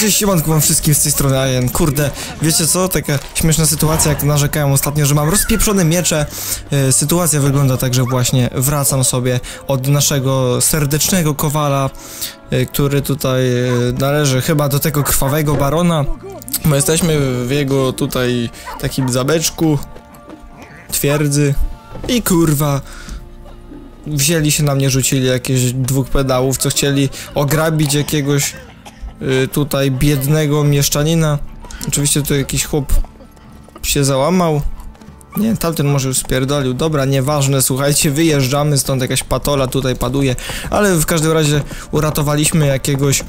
Cześć, siemanku wam wszystkim, z tej strony Aien. Kurde, wiecie co? Taka śmieszna sytuacja, jak narzekałem ostatnio, że mam rozpieprzone miecze. Sytuacja wygląda tak, że właśnie wracam sobie od naszego serdecznego kowala, który tutaj należy chyba do tego krwawego barona. My jesteśmy w jego tutaj takim zabeczku, twierdzy i kurwa... Wzięli się na mnie, rzucili jakieś dwóch pedałów, co chcieli ograbić jakiegoś... tutaj biednego mieszczanina. Oczywiście tu jakiś chłop się załamał. Nie, tamten może już spierdolił. Dobra, nieważne, słuchajcie, wyjeżdżamy stąd, jakaś patola tutaj paduje. Ale w każdym razie uratowaliśmy jakiegoś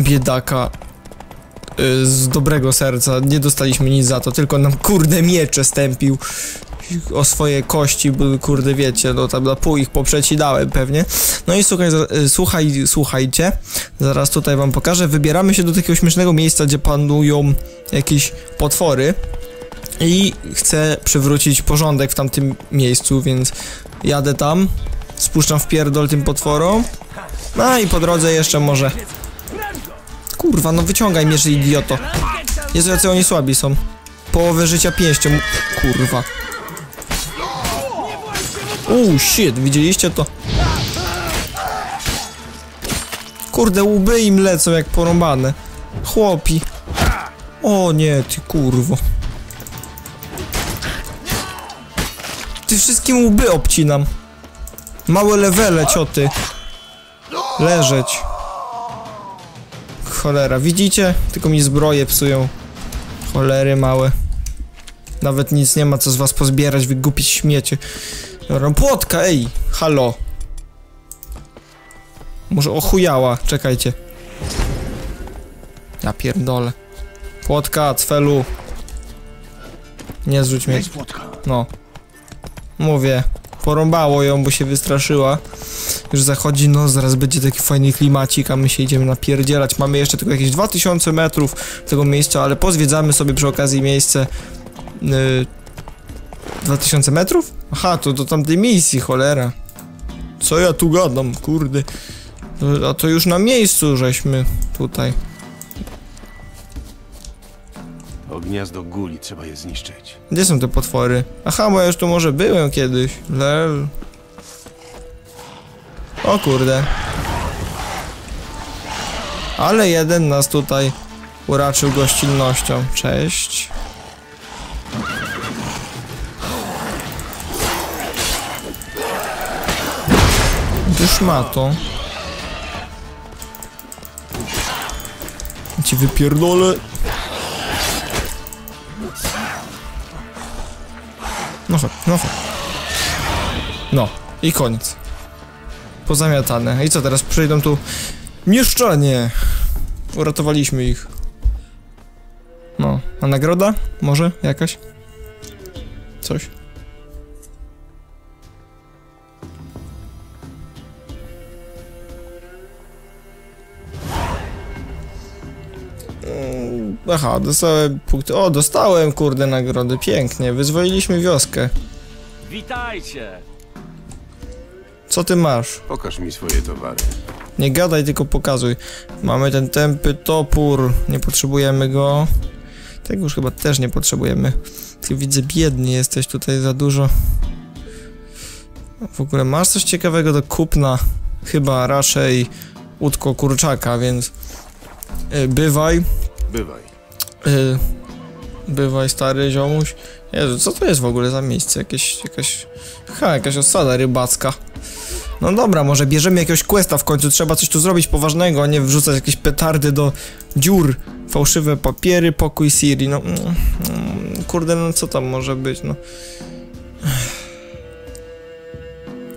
biedaka z dobrego serca. Nie dostaliśmy nic za to, tylko nam kurde miecze stępił o swoje kości, bo kurde wiecie, no tam na pół ich poprzecinałem pewnie. No i słuchajcie, zaraz tutaj wam pokażę. Wybieramy się do takiego śmiesznego miejsca, gdzie panują jakieś potwory i chcę przywrócić porządek w tamtym miejscu, więc jadę tam, spuszczam w pierdol tym potworom. No i po drodze jeszcze może... Kurwa, no wyciągaj mierzy, idioto. Jezu, jacy oni słabi są. Połowę życia pięścią. Kurwa. Uuu, shit, widzieliście to? Kurde, łby im lecą jak porąbane. Chłopi. O nie, ty kurwo. Ty wszystkim łby obcinam. Małe levele, cioty. Leżeć. Cholera, widzicie? Tylko mi zbroje psują. Cholery małe. Nawet nic nie ma, co z was pozbierać, wygupić śmiecie. Dobra, Płotka, ej, halo. Może ochujała, czekajcie. Ja pierdolę. Płotka, cfelu. Nie zrzuć mnie. No. Mówię, porąbało ją, bo się wystraszyła. Już zachodzi noc, zaraz będzie taki fajny klimacik, a my się idziemy napierdzielać. Mamy jeszcze tylko jakieś 2000 metrów tego miejsca, ale pozwiedzamy sobie przy okazji miejsce... 2000 metrów? Aha, to do tamtej misji, cholera. Co ja tu gadam, kurde. A to już na miejscu żeśmy tutaj. O gniazdo guli trzeba je zniszczyć. Gdzie są te potwory? Aha, bo ja już tu może byłem kiedyś. Lel. O kurde. Ale jeden nas tutaj uraczył gościnnością. Cześć. Szmato. Ci wypierdolę. No chodź, no chodź. No i koniec. Pozamiatane. I co teraz? Przyjdą tu mieszczanie. Uratowaliśmy ich. No, a nagroda? Może jakaś? Coś? Aha, dostałem punkty. O, dostałem, kurde, nagrody. Pięknie, wyzwoliliśmy wioskę. Witajcie! Co ty masz? Pokaż mi swoje towary. Nie gadaj, tylko pokazuj. Mamy ten tępy topór. Nie potrzebujemy go. Tego już chyba też nie potrzebujemy. Ty, widzę, biedny jesteś tutaj za dużo. W ogóle masz coś ciekawego do kupna? Chyba raczej łódko kurczaka, więc... Bywaj. Bywaj. Bywaj, stary ziomuś. Jezu, co to jest w ogóle za miejsce? Jakaś osada rybacka. No dobra, może bierzemy jakiegoś questa w końcu. Trzeba coś tu zrobić poważnego, a nie wrzucać jakieś petardy do dziur. Fałszywe papiery, pokój Siri. No, kurde, no co tam może być, no.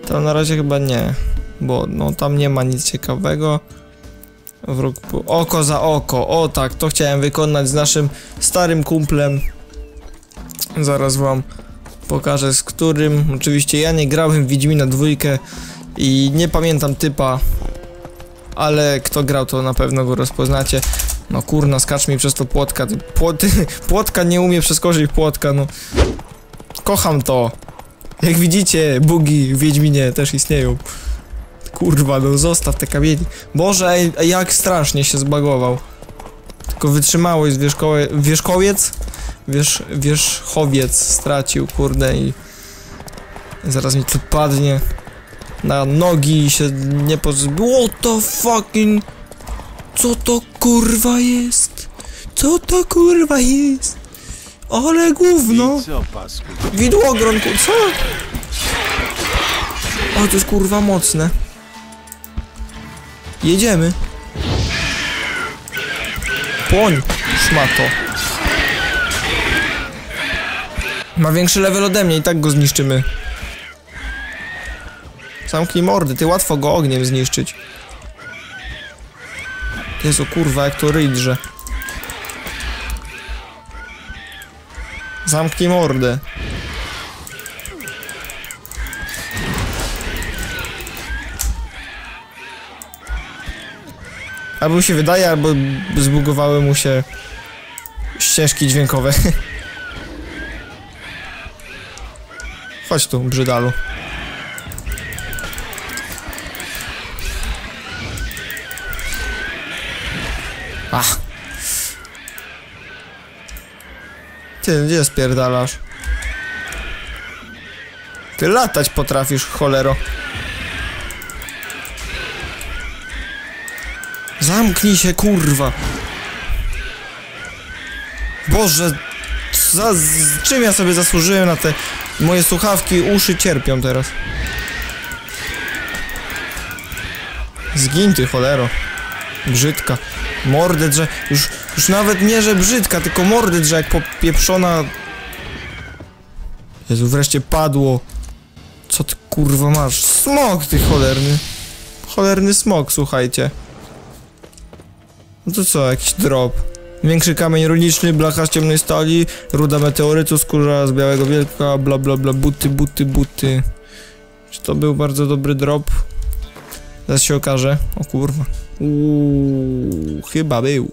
To na razie chyba nie, bo no tam nie ma nic ciekawego. Wróg oko za oko, o tak, to chciałem wykonać z naszym starym kumplem. Zaraz wam pokażę z którym. Oczywiście ja nie grałem w Wiedźmina 2 i nie pamiętam typa, ale kto grał, to na pewno go rozpoznacie. No kurna, skacz mi przez to Płotka. Płotka nie umie przeskoczyć, Płotka, no. Kocham to. Jak widzicie, bugi w Wiedźminie też istnieją. Kurwa, no zostaw te kamienie. Boże, jak strasznie się zbagował. Tylko wytrzymałość wierzchowiec stracił, kurde, i zaraz mi tu padnie na nogi i się nie pozbyło. What the fucking... Co to kurwa jest? Co to kurwa jest? Ale gówno! Widłogron, co? O, to jest kurwa mocne. Jedziemy. Płoń, szmato. Ma większy level ode mnie i tak go zniszczymy. Zamknij mordy, ty, łatwo go ogniem zniszczyć. Jezu, kurwa, jak to rydrze. Zamknij mordę. Albo mi się wydaje, albo zbugowały mu się ścieżki dźwiękowe. Chodź tu, brzydalu. Ach. Ty, gdzie spierdalasz? Ty latać potrafisz, cholero. Zamknij się, kurwa. Boże, czym ja sobie zasłużyłem na te... Moje słuchawki, uszy cierpią teraz. Zgiń ty, cholero. Brzydka. Mordę drze... Już nawet nie, że brzydka, tylko mordę drze jak popieprzona... Jezu, wreszcie padło. Co ty kurwa masz? Smok ty cholerny. Cholerny smok, słuchajcie. No to co, jakiś drop. Większy kamień runiczny, blacha z ciemnej stali, ruda meteorytu, skóra z białego wielka, bla bla bla, buty. Czy to był bardzo dobry drop? Zaraz się okaże. O kurwa. Uuu, chyba był.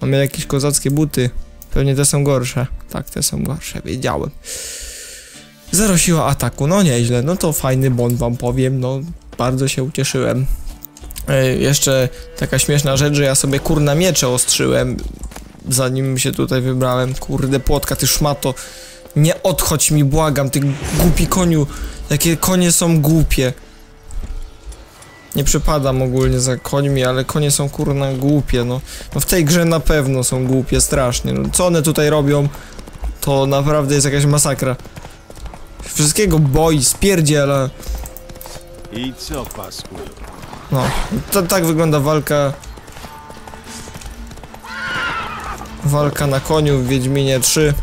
Mamy jakieś kozackie buty. Pewnie te są gorsze. Tak, te są gorsze, wiedziałem. Zero siła ataku, no nieźle. No to fajny bon wam powiem, no bardzo się ucieszyłem. Jeszcze taka śmieszna rzecz, że ja sobie kurna miecze ostrzyłem, zanim się tutaj wybrałem. Kurde, Płotka, ty szmato, nie odchodź mi, błagam, ty głupi koniu. Jakie konie są głupie. Nie przepadam ogólnie za końmi, ale konie są kurna głupie, no. No w tej grze na pewno są głupie, strasznie, no. Co one tutaj robią, to naprawdę jest jakaś masakra. Wszystkiego boi, spierdziela. I co, pasku? No, to tak wygląda walka. Walka na koniu w Wiedźminie 3.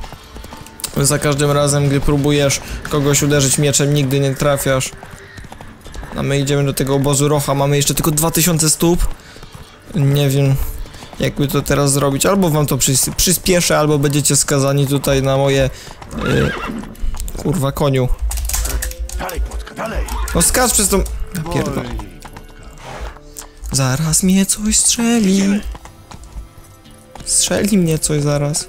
Za każdym razem, gdy próbujesz kogoś uderzyć mieczem, nigdy nie trafiasz. A my idziemy do tego obozu Rocha, mamy jeszcze tylko 2000 stóp. Nie wiem, jakby to teraz zrobić. Albo wam to przyspieszę, albo będziecie skazani tutaj na moje... kurwa, koniu. No skacz przez tą... Ja pierdolę. Zaraz mnie coś strzeli. Strzeli mnie coś zaraz.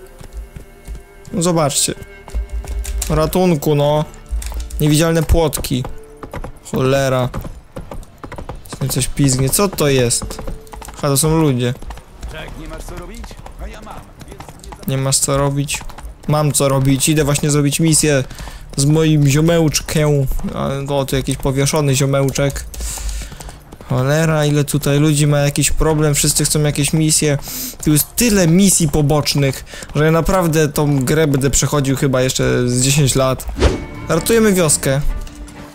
No zobaczcie. Ratunku, no. Niewidzialne płotki. Cholera. Coś pizgnie. Co to jest? Ha, to są ludzie. Nie masz co robić? A ja mam. Nie masz co robić? Mam co robić. Idę właśnie zrobić misję z moim ziomełczkiem. O, to jakiś powieszony ziomełczek. Cholera, ile tutaj ludzi ma jakiś problem, wszyscy chcą jakieś misje. Tu jest tyle misji pobocznych, że ja naprawdę tą grę będę przechodził chyba jeszcze z 10 lat. Ratujemy wioskę.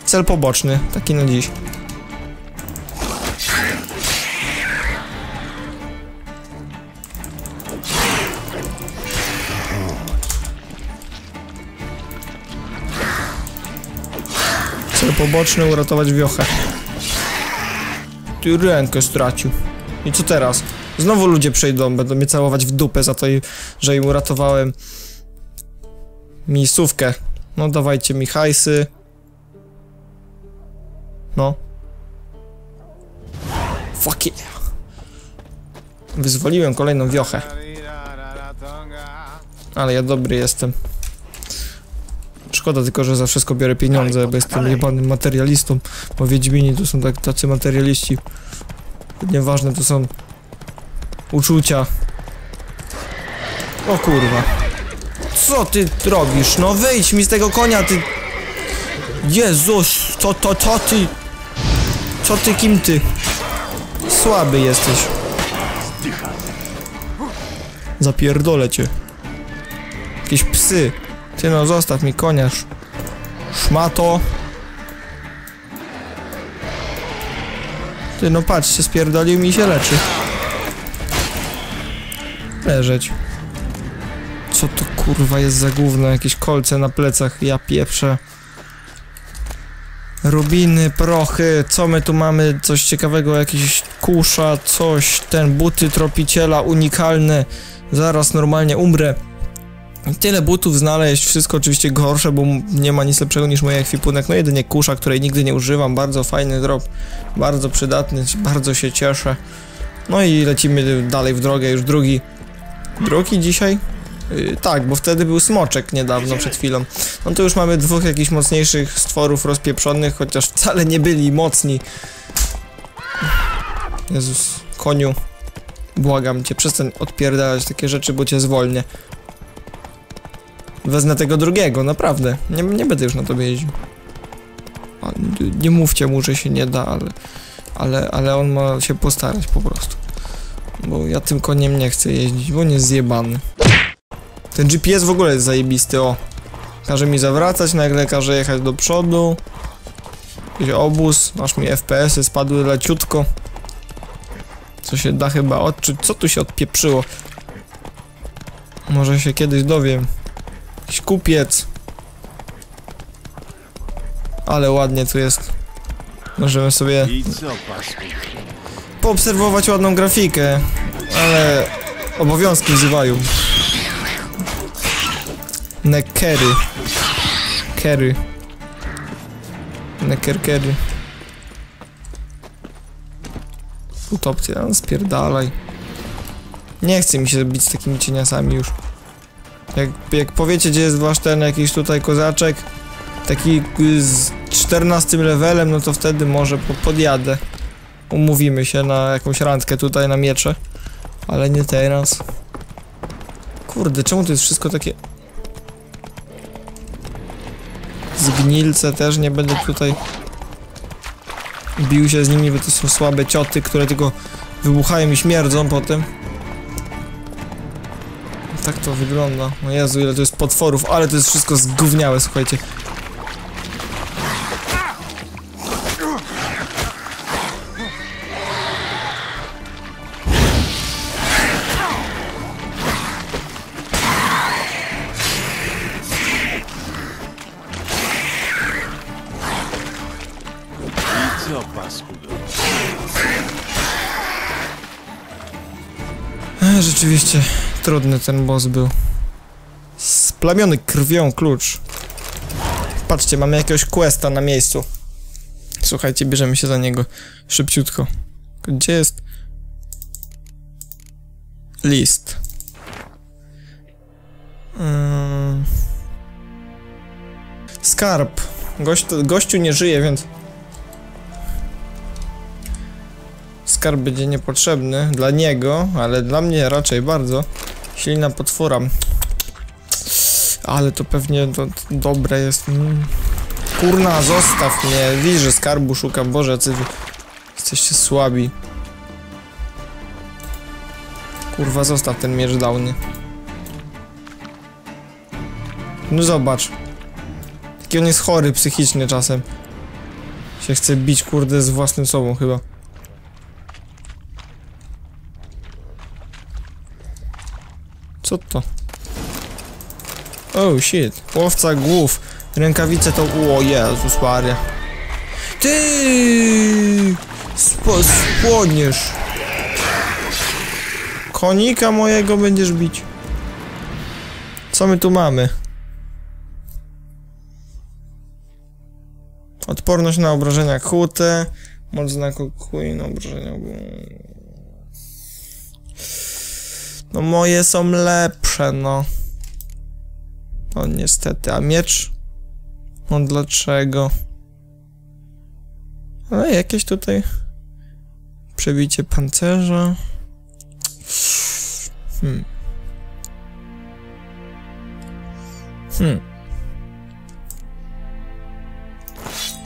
Cel poboczny, taki na dziś. Cel poboczny uratować wiochę. Ty rękę stracił. I co teraz? Znowu ludzie przejdą, będą mnie całować w dupę za to, że im uratowałem miejscówkę. No dawajcie mi hajsy. No. Fuck yeah. Wyzwoliłem kolejną wiochę. Ale ja dobry jestem. Szkoda tylko, że za wszystko biorę pieniądze, bo jestem jebanym materialistą. Bo wiedźmini to są tacy materialiści. Nieważne to są uczucia. O kurwa. Co ty robisz? No wyjdź mi z tego konia, ty... Jezus, co ty... Co ty, kim ty? Słaby jesteś. Zapierdolę cię. Jakieś psy. Ty no, zostaw mi konia, szmato. Ty no, patrzcie, spierdolił mi się, leczy. Leżeć. Co to kurwa jest za gówno? Jakieś kolce na plecach, ja pieprzę. Rubiny, prochy, co my tu mamy? Coś ciekawego, jakieś kusza, coś, ten buty tropiciela, unikalne. Zaraz normalnie umrę. Tyle butów znaleźć, wszystko oczywiście gorsze, bo nie ma nic lepszego niż mój ekwipunek. No jedynie kusza, której nigdy nie używam, bardzo fajny drop, bardzo przydatny, bardzo się cieszę. No i lecimy dalej w drogę, już drugi... Drugi dzisiaj? Tak, bo wtedy był smoczek niedawno, przed chwilą. No to już mamy dwóch jakichś mocniejszych stworów rozpieprzonych, chociaż wcale nie byli mocni. Jezus, koniu, błagam cię, przestań odpierdalać takie rzeczy, bo cię zwolnię. Wezmę tego drugiego, naprawdę. Nie będę już na to jeździł. Nie mówcie mu, że się nie da, ale on ma się postarać po prostu. Bo ja tym koniem nie chcę jeździć, bo on jest zjebany. Ten GPS w ogóle jest zajebisty, o. Każe mi zawracać, nagle każe jechać do przodu. Jakiś obóz, aż mi FPS-y spadły leciutko. Co się da chyba odczuć, co tu się odpieprzyło? Może się kiedyś dowiem. Jakiś kupiec. Ale ładnie tu jest. Możemy sobie poobserwować ładną grafikę. Ale obowiązki wzywają. Nekery. Kery. Nekerkery. Utopcja, spierdalaj. Nie chce mi się bić z takimi cieniasami już. Jak powiecie, gdzie jest wasz ten jakiś tutaj kozaczek, taki z 14 levelem, no to wtedy może podjadę. Umówimy się na jakąś randkę tutaj na miecze. Ale nie teraz. Kurde, czemu to jest wszystko takie... Zgnilce też, nie będę tutaj bił się z nimi, bo to są słabe cioty, które tylko wybuchają i śmierdzą potem. Tak to wygląda. O Jezu, ile to jest potworów, ale to jest wszystko zgówniałe, słuchajcie. Rzeczywiście trudny ten boss był. Splamiony krwią klucz. Patrzcie, mamy jakiegoś questa na miejscu. Słuchajcie, bierzemy się za niego szybciutko. Gdzie jest? List. Skarb. Gościu nie żyje, więc... Skarb będzie niepotrzebny dla niego, ale dla mnie raczej bardzo. Ślina potwora. Ale to pewnie dobre jest. Kurna, zostaw mnie. Widzisz, że skarbu szukam. Boże, wy jesteście słabi. Kurwa, zostaw ten miecz downy. No zobacz. Taki on jest chory psychicznie czasem. Się chce bić, kurde, z własnym sobą chyba. Co to? Oh shit. Łowca głów. Rękawice to... O Jezus Maria. Ty! Spłoniesz. Konika mojego będziesz bić. Co my tu mamy? Odporność na obrażenia kłute. Moc znaku kły na obrażenia. No moje są lepsze, no. No niestety, a miecz? No dlaczego? Ale jakieś tutaj... Przebicie pancerza...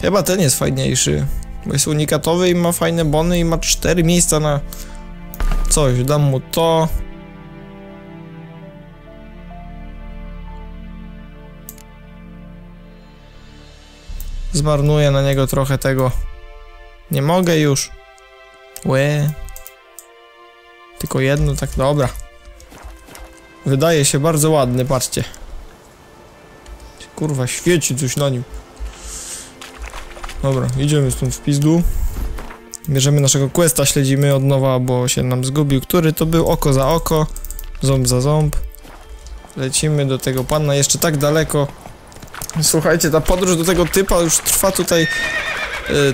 Chyba ten jest fajniejszy. Bo jest unikatowy i ma fajne bony i ma 4 miejsca na... Coś, dam mu to... Zmarnuję na niego trochę tego. Nie mogę już. Łe. Tylko jedno, tak dobra. Wydaje się bardzo ładny, patrzcie. Kurwa, świeci coś na nim. Dobra, idziemy stąd w pizdu. Bierzemy naszego questa, śledzimy od nowa, bo się nam zgubił, który to był. Oko za oko, ząb za ząb. Lecimy do tego pana, jeszcze tak daleko. Słuchajcie, ta podróż do tego typa już trwa tutaj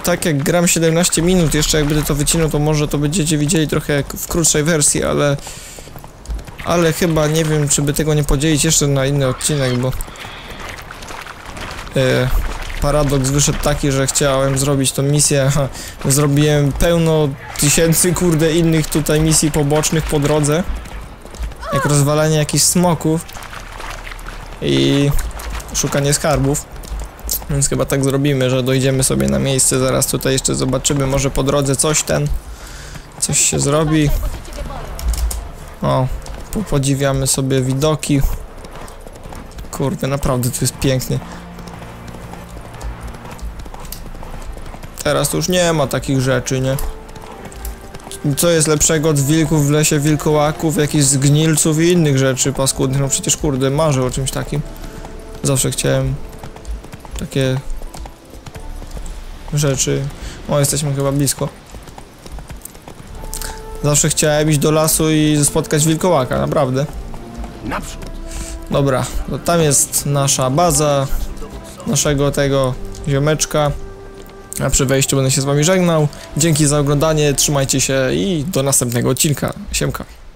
tak jak gram 17 minut, jeszcze jak będę to wycinał, to może to będziecie widzieli trochę jak w krótszej wersji, ale... Ale chyba nie wiem, czy by tego nie podzielić jeszcze na inny odcinek, bo... paradoks wyszedł taki, że chciałem zrobić tą misję, a zrobiłem pełno tysięcy kurde innych tutaj misji pobocznych po drodze. Jak rozwalanie jakichś smoków. I... szukanie skarbów. Więc chyba tak zrobimy, że dojdziemy sobie na miejsce. Zaraz tutaj jeszcze zobaczymy, może po drodze coś ten... Coś się zrobi. O, podziwiamy sobie widoki. Kurde, naprawdę tu jest pięknie. Teraz to już nie ma takich rzeczy, nie? Co jest lepszego od wilków w lesie, wilkołaków, jakichś zgnilców i innych rzeczy paskudnych? No przecież kurde, marzę o czymś takim. Zawsze chciałem takie rzeczy. O, jesteśmy chyba blisko. Zawsze chciałem iść do lasu i spotkać wilkołaka, naprawdę. Dobra, to tam jest nasza baza, naszego tego ziomeczka. A przy wejściu będę się z wami żegnał. Dzięki za oglądanie, trzymajcie się i do następnego odcinka. Siemka.